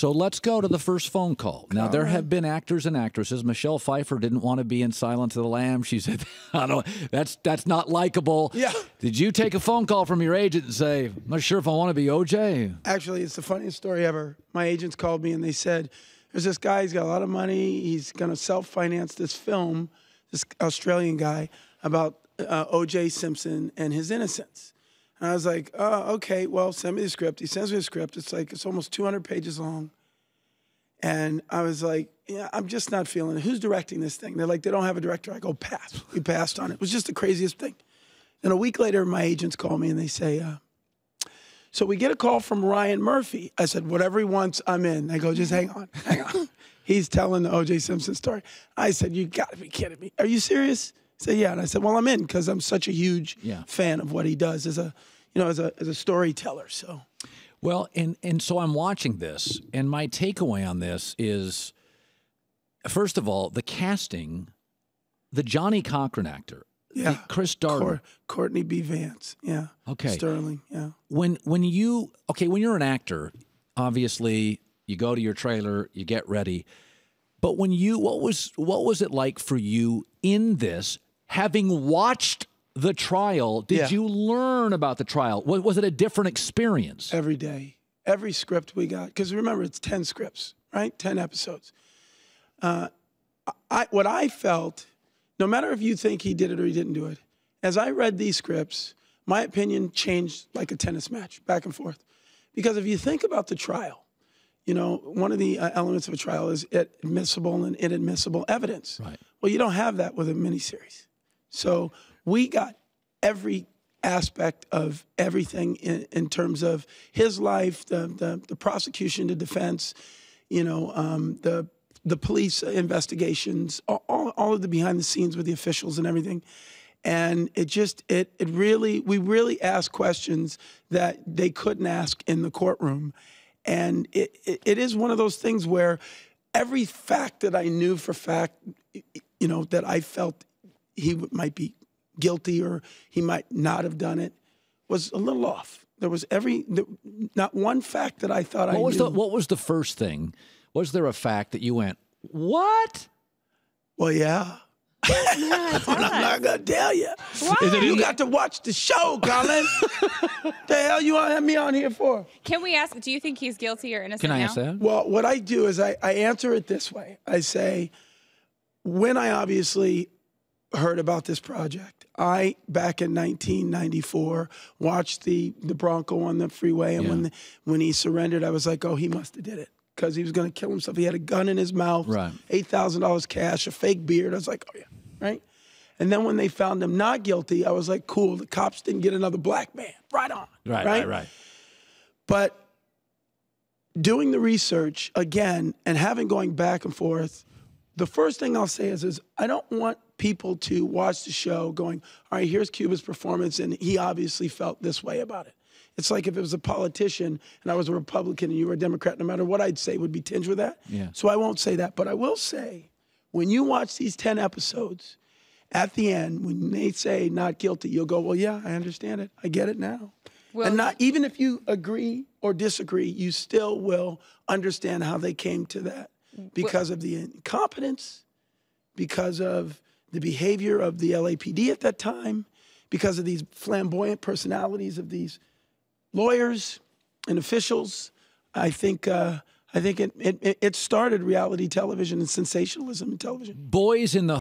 So let's go to the first phone call. Now, there have been actors and actresses. Michelle Pfeiffer didn't want to be in Silence of the Lambs. She said, I don't, that's not likable. Yeah. Did you take a phone call from your agent and say, I'm not sure if I want to be O.J.? Actually, it's the funniest story ever. My agents called me and they said, there's this guy, he's got a lot of money. He's going to self-finance this film, this Australian guy, about O.J. Simpson and his innocence. And I was like, oh, okay, well, send me the script. He sends me the script. It's like, it's almost 200 pages long. And I was like, yeah, I'm just not feeling it. Who's directing this thing? They're like, they don't have a director. I go, pass. We passed on it. It was just the craziest thing. And a week later, my agents call me and they say, so we get a call from Ryan Murphy. I said, whatever he wants, I'm in. They go, just hang on, hang on. He's telling the O.J. Simpson story. I said, you gotta be kidding me. Are you serious? So yeah, and I said, well, I'm in because I'm such a huge fan of what he does as a, you know, as a storyteller. So, well, and so I'm watching this, and my takeaway on this is, first of all, the casting, the Johnny Cochran actor, Chris Darden, Courtney B. Vance, Sterling, When you're an actor, obviously you go to your trailer, you get ready, but when you, what was it like for you in this? Having watched the trial, did you learn about the trial? Was it a different experience? Every day, every script we got, because remember, it's 10 scripts, right? 10 episodes. What I felt, no matter if you think he did it or he didn't do it, as I read these scripts, my opinion changed like a tennis match, back and forth. Because if you think about the trial, you know, one of the elements of a trial is admissible and inadmissible evidence. Right. Well, you don't have that with a miniseries. So we got every aspect of everything in terms of his life, the prosecution, the defense, you know, the police investigations, all of the behind the scenes with the officials and everything. And it just, it really, we really asked questions that they couldn't ask in the courtroom. And it is one of those things where every fact that I knew for fact, you know, that I felt he might be guilty or he might not have done it, was a little off. There was not one fact that I thought I knew. What was the first thing? Was there a fact that you went, what? Well, yeah. Yeah, I'm not gonna tell you. Why? You got to watch the show, Colin. The hell you want to have me on here for? Can we ask, do you think he's guilty or innocent? Can I ask that? Well, what I do is I answer it this way. I say, when I obviously heard about this project, I, back in 1994, watched the Bronco on the freeway, and when he surrendered, I was like, oh, he must have did it. Because he was going to kill himself. He had a gun in his mouth, right. $8,000 cash, a fake beard. I was like, oh, yeah, right? And then when they found him not guilty, I was like, cool, the cops didn't get another black man. Right on. Right. But doing the research, again, and having going back and forth, the first thing I'll say is I don't want people to watch the show going, all right, here's Cuba's performance, and he obviously felt this way about it. It's like if it was a politician and I was a Republican and you were a Democrat, no matter what I'd say would be tinged with that. Yeah. So I won't say that. But I will say, when you watch these 10 episodes, at the end, when they say not guilty, you'll go, well, yeah, I understand it. I get it now. Well, and not even if you agree or disagree, you still will understand how they came to that because of the incompetence, because of the behavior of the LAPD at that time, because of these flamboyant personalities of these lawyers and officials. I think it started reality television and sensationalism in television. Boys in the